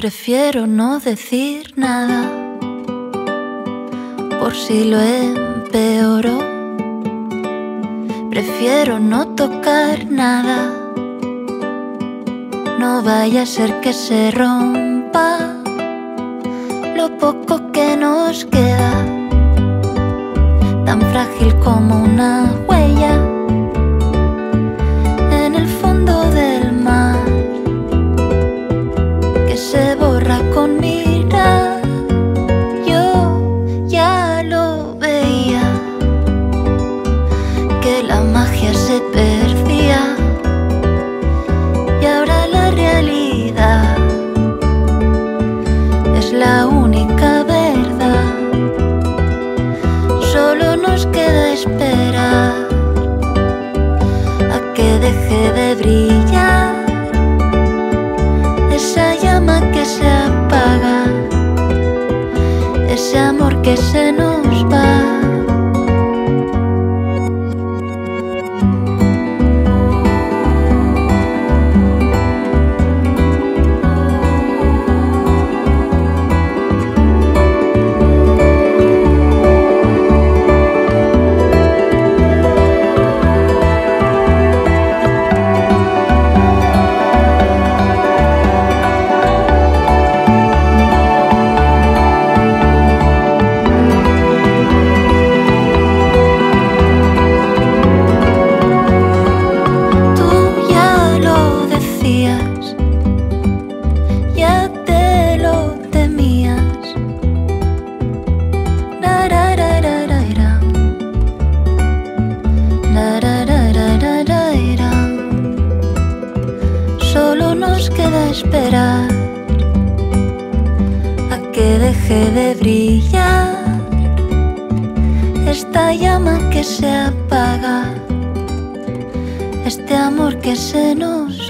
Prefiero no decir nada, por si lo empeoro. Prefiero no tocar nada, no vaya a ser que se rompa lo poco que nos queda, tan frágil como una huella en el fondo del mar, que se borra con mirar. Yo ya lo veía, que la magia se perdía y ahora la realidad es la única verdad. Solo nos queda esperar a que deje de brillar esa llama que se apaga, ese amor que se nos va. Solo nos queda esperar a que deje de brillar esta llama que se apaga, este amor que se nos va.